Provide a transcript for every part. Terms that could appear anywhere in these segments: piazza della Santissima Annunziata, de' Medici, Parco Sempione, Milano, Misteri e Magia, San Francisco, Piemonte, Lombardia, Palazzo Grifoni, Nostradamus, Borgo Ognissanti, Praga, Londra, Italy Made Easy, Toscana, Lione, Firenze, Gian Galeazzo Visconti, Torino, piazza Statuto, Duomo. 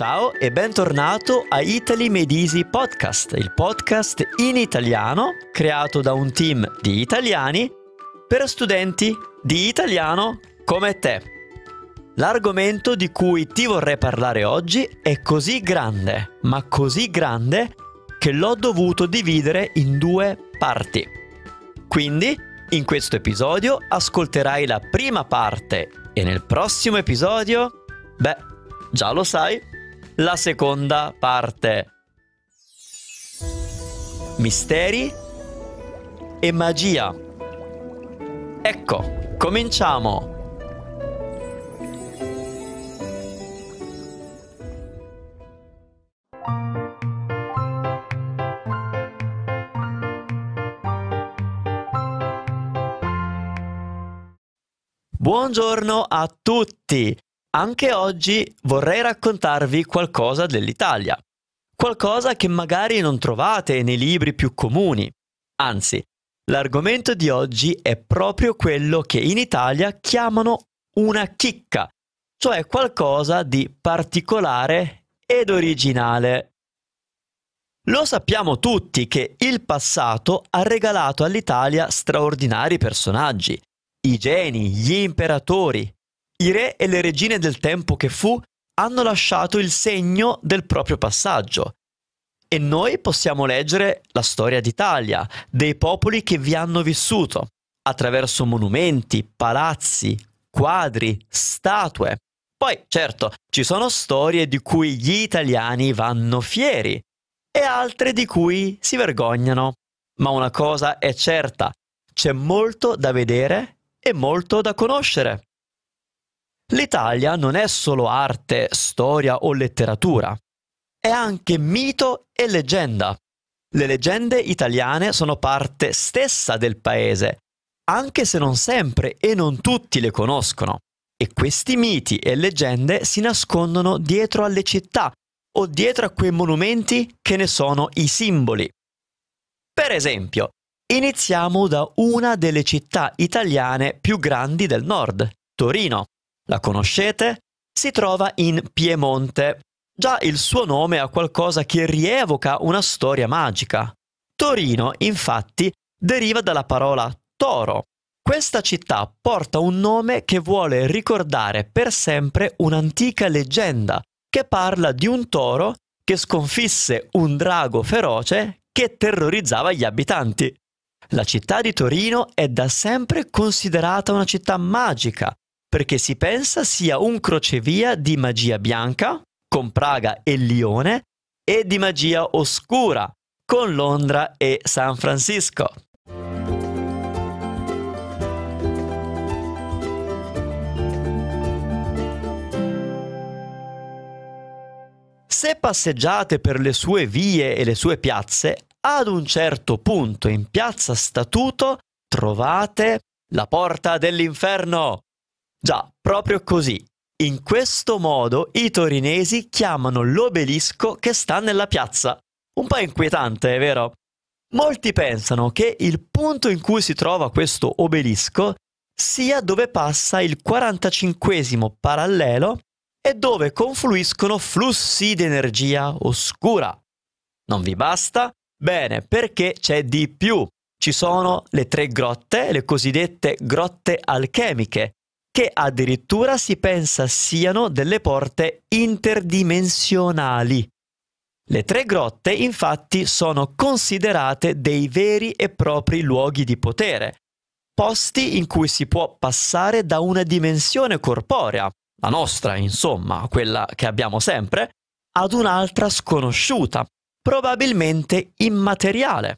Ciao e bentornato a Italy Made Easy Podcast, il podcast in italiano creato da un team di italiani per studenti di italiano come te. L'argomento di cui ti vorrei parlare oggi è così grande, ma così grande che l'ho dovuto dividere in due parti. Quindi, in questo episodio ascolterai la prima parte e nel prossimo episodio, già lo sai, la seconda parte. Misteri e magia. Ecco, cominciamo! Buongiorno a tutti! Anche oggi vorrei raccontarvi qualcosa dell'Italia. Qualcosa che magari non trovate nei libri più comuni. Anzi, l'argomento di oggi è proprio quello che in Italia chiamano una chicca, cioè qualcosa di particolare ed originale. Lo sappiamo tutti che il passato ha regalato all'Italia straordinari personaggi. I geni, gli imperatori, i re e le regine del tempo che fu hanno lasciato il segno del proprio passaggio. E noi possiamo leggere la storia d'Italia, dei popoli che vi hanno vissuto, attraverso monumenti, palazzi, quadri, statue. Poi, certo, ci sono storie di cui gli italiani vanno fieri e altre di cui si vergognano. Ma una cosa è certa, c'è molto da vedere e molto da conoscere. L'Italia non è solo arte, storia o letteratura, è anche mito e leggenda. Le leggende italiane sono parte stessa del paese, anche se non sempre e non tutti le conoscono. E questi miti e leggende si nascondono dietro alle città o dietro a quei monumenti che ne sono i simboli. Per esempio, iniziamo da una delle città italiane più grandi del nord, Torino. La conoscete? Si trova in Piemonte. Già il suo nome ha qualcosa che rievoca una storia magica. Torino, infatti, deriva dalla parola toro. Questa città porta un nome che vuole ricordare per sempre un'antica leggenda che parla di un toro che sconfisse un drago feroce che terrorizzava gli abitanti. La città di Torino è da sempre considerata una città magica, perché si pensa sia un crocevia di magia bianca, con Praga e Lione, e di magia oscura, con Londra e San Francisco. Se passeggiate per le sue vie e le sue piazze, ad un certo punto in piazza Statuto trovate la porta dell'inferno. Già, proprio così. In questo modo i torinesi chiamano l'obelisco che sta nella piazza. Un po' inquietante, è vero? Molti pensano che il punto in cui si trova questo obelisco sia dove passa il 45° parallelo e dove confluiscono flussi di energia oscura. Non vi basta? Bene, perché c'è di più. Ci sono le 3 grotte, le cosiddette grotte alchemiche, che addirittura si pensa siano delle porte interdimensionali. Le 3 grotte, infatti, sono considerate dei veri e propri luoghi di potere, posti in cui si può passare da una dimensione corporea, la nostra, insomma, quella che abbiamo sempre, ad un'altra sconosciuta, probabilmente immateriale,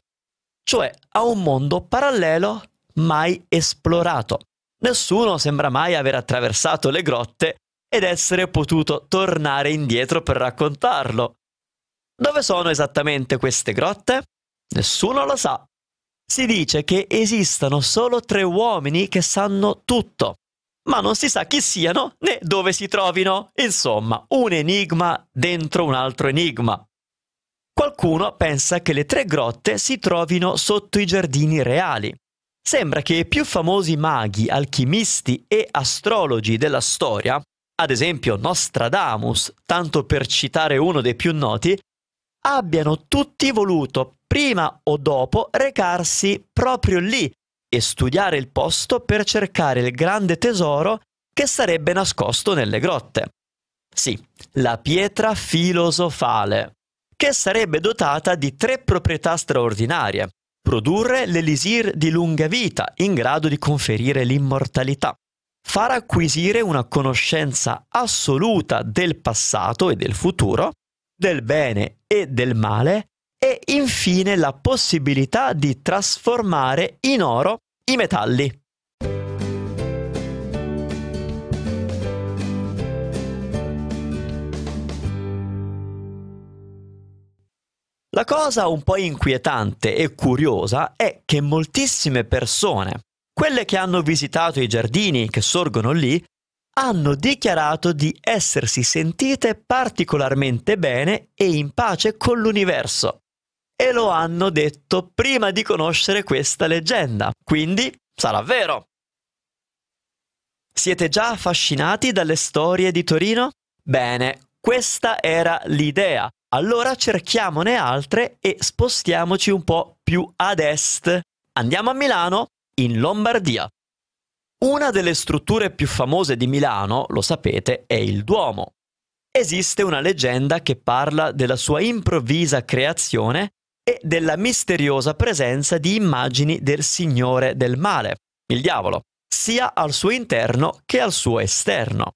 cioè a un mondo parallelo mai esplorato. Nessuno sembra mai aver attraversato le grotte ed essere potuto tornare indietro per raccontarlo. Dove sono esattamente queste grotte? Nessuno lo sa. Si dice che esistano solo 3 uomini che sanno tutto, ma non si sa chi siano né dove si trovino. Insomma, un enigma dentro un altro enigma. Qualcuno pensa che le 3 grotte si trovino sotto i giardini reali. Sembra che i più famosi maghi, alchimisti e astrologi della storia ad esempio Nostradamus, tanto per citare uno dei più noti, abbiano tutti voluto, prima o dopo, recarsi proprio lì e studiare il posto per cercare il grande tesoro che sarebbe nascosto nelle grotte. Sì, la pietra filosofale, che sarebbe dotata di 3 proprietà straordinarie: produrre l'elisir di lunga vita, in grado di conferire l'immortalità, far acquisire una conoscenza assoluta del passato e del futuro, del bene e del male, e infine la possibilità di trasformare in oro i metalli. La cosa un po' inquietante e curiosa è che moltissime persone, quelle che hanno visitato i giardini che sorgono lì, hanno dichiarato di essersi sentite particolarmente bene e in pace con l'universo. E lo hanno detto prima di conoscere questa leggenda, quindi sarà vero! Siete già affascinati dalle storie di Torino? Bene, questa era l'idea. Allora cerchiamone altre e spostiamoci un po' più ad est. Andiamo a Milano, in Lombardia. Una delle strutture più famose di Milano, lo sapete, è il Duomo. Esiste una leggenda che parla della sua improvvisa creazione e della misteriosa presenza di immagini del Signore del Male, il diavolo, sia al suo interno che al suo esterno.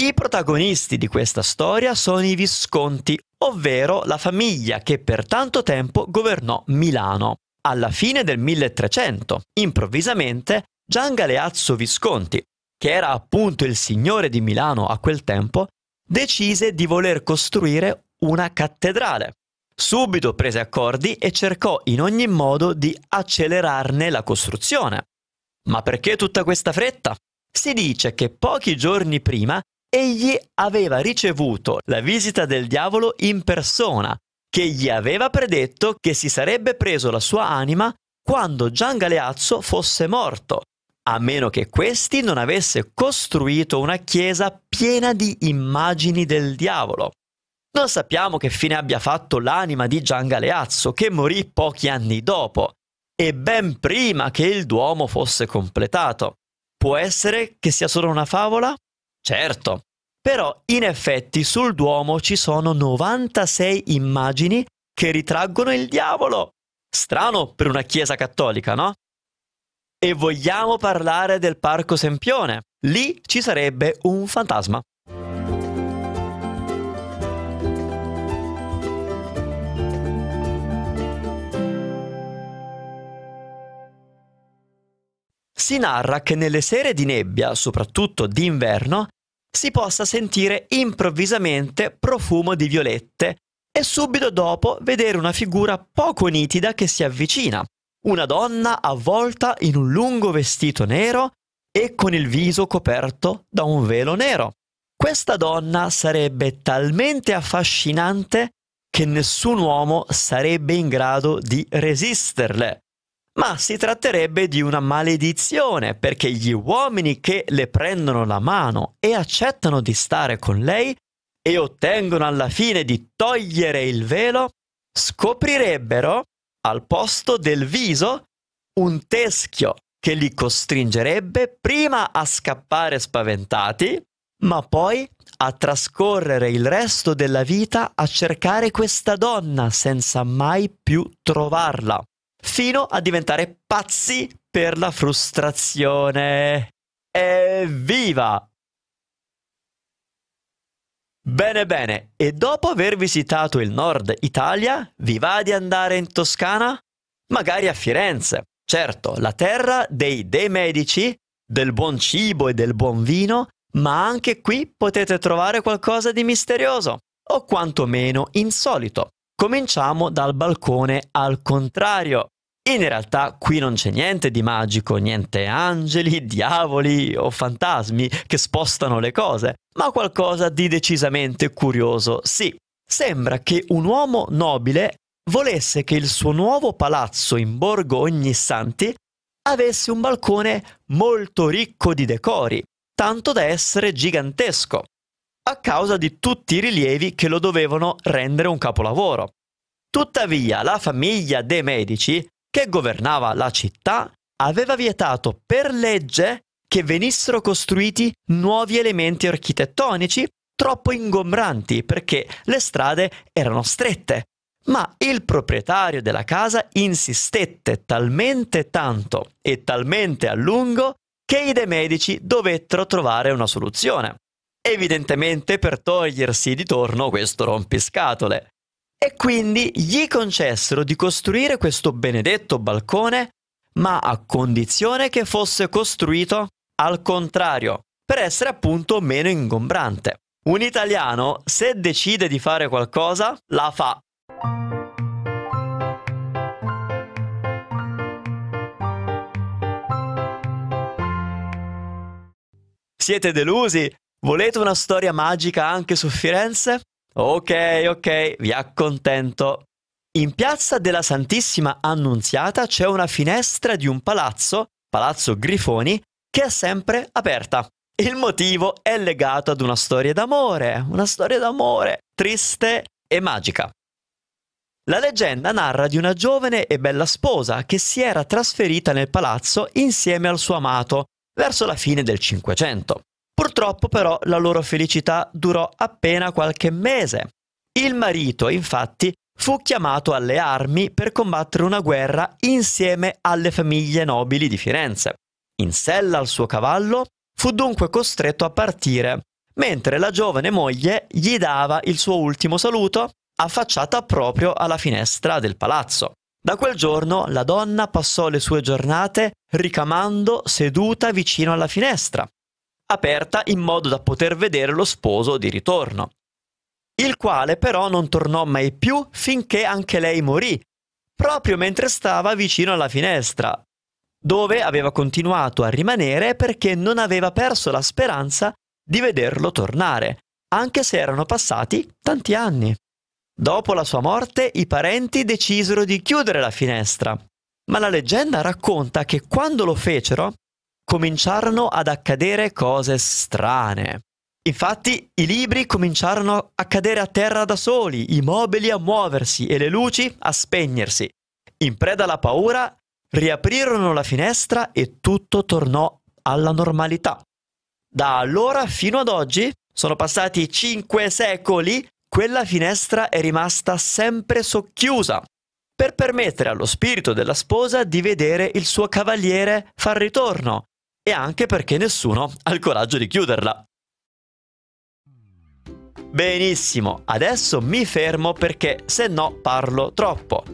I protagonisti di questa storia sono i Visconti, ovvero la famiglia che per tanto tempo governò Milano. Alla fine del 1300, improvvisamente, Gian Galeazzo Visconti, che era appunto il signore di Milano a quel tempo, decise di voler costruire una cattedrale. Subito prese accordi e cercò in ogni modo di accelerarne la costruzione. Ma perché tutta questa fretta? Si dice che pochi giorni prima egli aveva ricevuto la visita del diavolo in persona, che gli aveva predetto che si sarebbe preso la sua anima quando Gian Galeazzo fosse morto, a meno che questi non avesse costruito una chiesa piena di immagini del diavolo. Non sappiamo che fine abbia fatto l'anima di Gian Galeazzo, che morì pochi anni dopo, e ben prima che il Duomo fosse completato. Può essere che sia solo una favola? Certo, però in effetti sul Duomo ci sono 96 immagini che ritraggono il diavolo. Strano per una chiesa cattolica, no? E vogliamo parlare del Parco Sempione. Lì ci sarebbe un fantasma. Si narra che nelle sere di nebbia, soprattutto d'inverno, si possa sentire improvvisamente profumo di violette e subito dopo vedere una figura poco nitida che si avvicina, una donna avvolta in un lungo vestito nero e con il viso coperto da un velo nero. Questa donna sarebbe talmente affascinante che nessun uomo sarebbe in grado di resisterle. Ma si tratterebbe di una maledizione, perché gli uomini che le prendono la mano e accettano di stare con lei e ottengono alla fine di togliere il velo, scoprirebbero al posto del viso un teschio che li costringerebbe prima a scappare spaventati, ma poi a trascorrere il resto della vita a cercare questa donna senza mai più trovarla, fino a diventare pazzi per la frustrazione. Evviva! Bene bene, e dopo aver visitato il nord Italia, vi va di andare in Toscana? Magari a Firenze, certo, la terra dei De' Medici, del buon cibo e del buon vino, ma anche qui potete trovare qualcosa di misterioso, o quantomeno insolito. Cominciamo dal balcone al contrario. In realtà qui non c'è niente di magico, niente angeli, diavoli o fantasmi che spostano le cose, ma qualcosa di decisamente curioso, sì. Sembra che un uomo nobile volesse che il suo nuovo palazzo in Borgo Ognissanti avesse un balcone molto ricco di decori tanto da essere gigantesco, a causa di tutti i rilievi che lo dovevano rendere un capolavoro. Tuttavia, la famiglia de' Medici, che governava la città, aveva vietato per legge che venissero costruiti nuovi elementi architettonici troppo ingombranti perché le strade erano strette, ma il proprietario della casa insistette talmente tanto e talmente a lungo che i de' Medici dovettero trovare una soluzione, evidentemente per togliersi di torno questo rompiscatole, e quindi gli concessero di costruire questo benedetto balcone, ma a condizione che fosse costruito al contrario, per essere appunto meno ingombrante. Un italiano, se decide di fare qualcosa, la fa. Siete delusi? Volete una storia magica anche su Firenze? Ok, vi accontento. In piazza della Santissima Annunziata c'è una finestra di un palazzo, Palazzo Grifoni, che è sempre aperta. Il motivo è legato ad una storia d'amore triste e magica. La leggenda narra di una giovane e bella sposa che si era trasferita nel palazzo insieme al suo amato verso la fine del Cinquecento. Purtroppo però la loro felicità durò appena qualche mese. Il marito, infatti, fu chiamato alle armi per combattere una guerra insieme alle famiglie nobili di Firenze. In sella al suo cavallo fu dunque costretto a partire, mentre la giovane moglie gli dava il suo ultimo saluto, affacciata proprio alla finestra del palazzo. Da quel giorno la donna passò le sue giornate ricamando seduta vicino alla finestra, aperta in modo da poter vedere lo sposo di ritorno, il quale però non tornò mai più finché anche lei morì, proprio mentre stava vicino alla finestra, dove aveva continuato a rimanere perché non aveva perso la speranza di vederlo tornare, anche se erano passati tanti anni. Dopo la sua morte i parenti decisero di chiudere la finestra, ma la leggenda racconta che quando lo fecero cominciarono ad accadere cose strane. Infatti i libri cominciarono a cadere a terra da soli, i mobili a muoversi e le luci a spegnersi. In preda alla paura, riaprirono la finestra e tutto tornò alla normalità. Da allora fino ad oggi, sono passati 5 secoli, quella finestra è rimasta sempre socchiusa per permettere allo spirito della sposa di vedere il suo cavaliere far ritorno, e anche perché nessuno ha il coraggio di chiuderla. Benissimo, adesso mi fermo perché se no parlo troppo.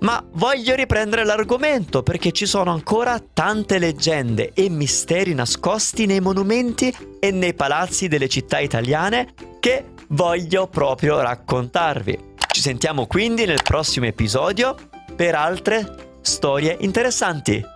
Ma voglio riprendere l'argomento perché ci sono ancora tante leggende e misteri nascosti nei monumenti e nei palazzi delle città italiane che voglio proprio raccontarvi. Ci sentiamo quindi nel prossimo episodio per altre storie interessanti.